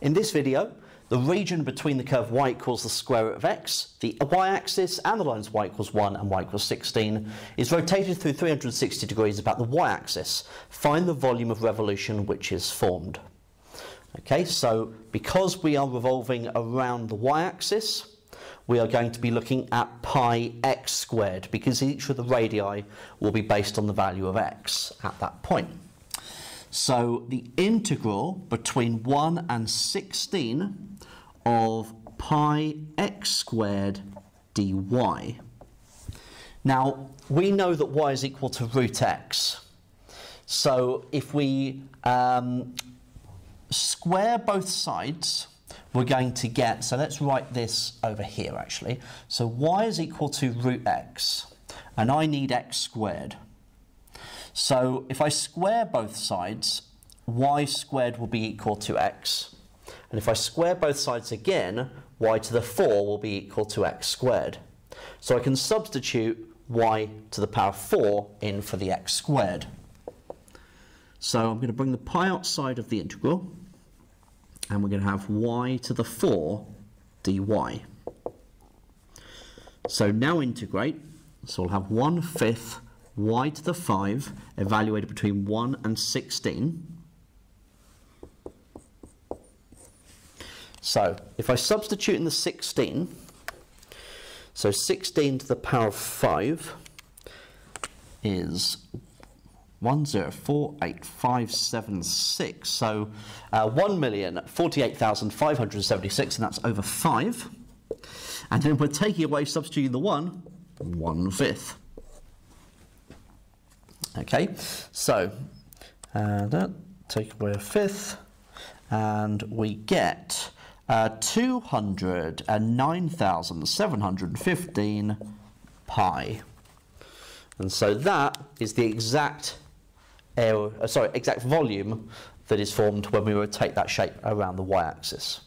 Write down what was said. In this video, the region between the curve y equals the square root of x, the y-axis, and the lines y equals 1 and y equals 16 is rotated through 360 degrees about the y-axis. Find the volume of revolution which is formed. Okay, so because we are revolving around the y-axis, we are going to be looking at pi x squared, because each of the radii will be based on the value of x at that point. So the integral between 1 and 16 of pi x squared dy. Now, we know that y is equal to root x. So if we square both sides, we're going to get, so let's write this over here actually. So y is equal to root x, and I need x squared. So if I square both sides, y squared will be equal to x. And if I square both sides again, y to the 4 will be equal to x squared. So I can substitute y to the power 4 in for the x squared. So I'm going to bring the pi outside of the integral, and we're going to have y to the 4 dy. So now integrate, so we'll have 1/5 y to the 5 evaluated between 1 and 16. So if I substitute in the 16, so 16 to the power of 5 is 1048576, so 1,048,576, and that's over 5. And then we're taking away, substituting the 1, 1/5. Okay, so that take away a fifth, and we get 209,715 pi. And so that is the exact volume that is formed when we rotate that shape around the y-axis.